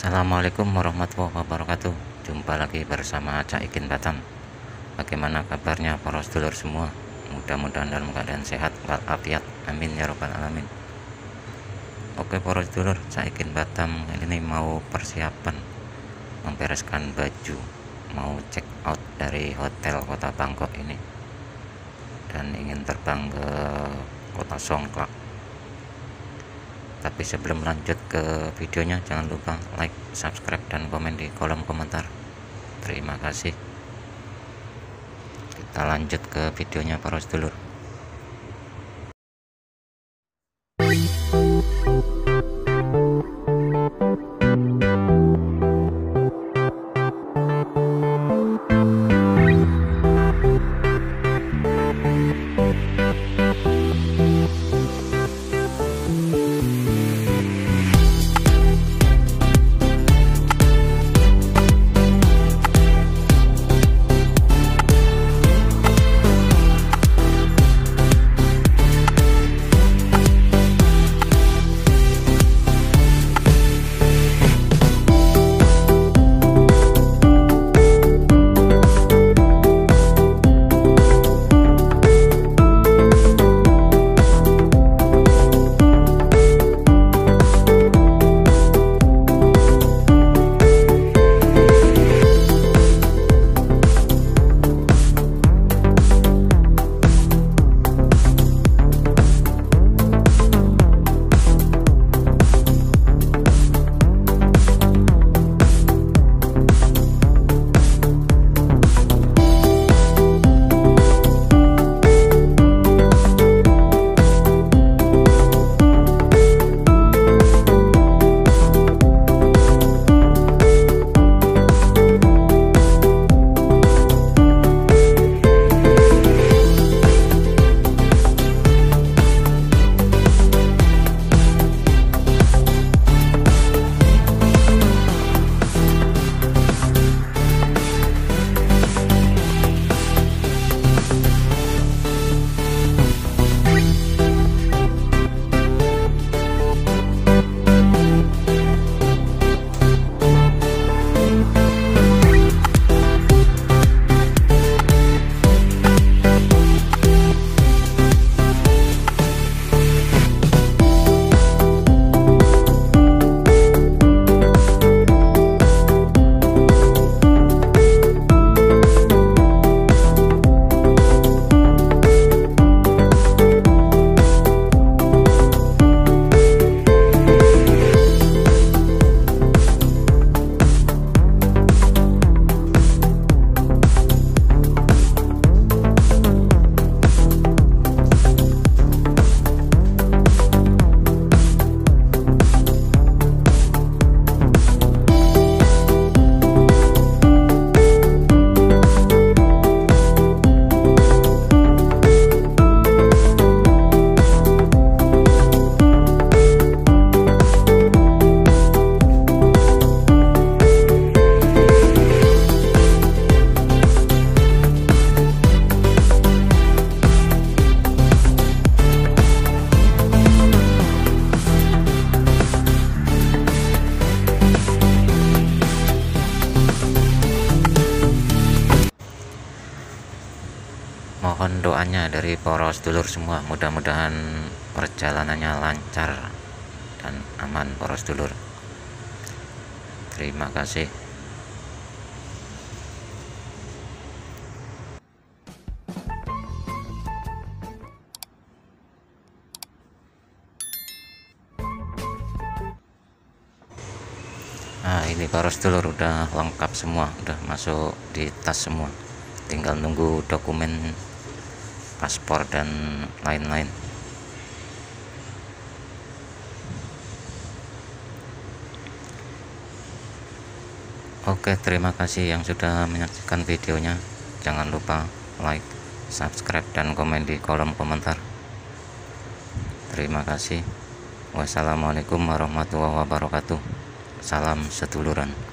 Assalamualaikum warahmatullahi wabarakatuh. Jumpa lagi bersama Cak Ikin Batam. Bagaimana kabarnya para sedulur semua? Mudah-mudahan dalam keadaan sehat walafiat. Amin ya robbal alamin. Oke para sedulur, Cak Ikin Batam kali ini mau persiapan membereskan baju, mau check out dari hotel kota Bangkok ini dan ingin terbang ke kota Songkhla. Tapi sebelum lanjut ke videonya, jangan lupa like, subscribe, dan komen di kolom komentar. Terima kasih. Kita lanjut ke videonya para sedulur. Mohon doanya dari para sedulur semua, mudah-mudahan perjalanannya lancar dan aman para sedulur. Terima kasih. Nah, ini para sedulur udah lengkap semua, udah masuk di tas semua. Tinggal nunggu dokumen paspor dan lain-lain. Oke, terima kasih yang sudah menyaksikan videonya. Jangan lupa like, subscribe, dan komen di kolom komentar. Terima kasih. Wassalamualaikum warahmatullahi wabarakatuh. Salam seduluran.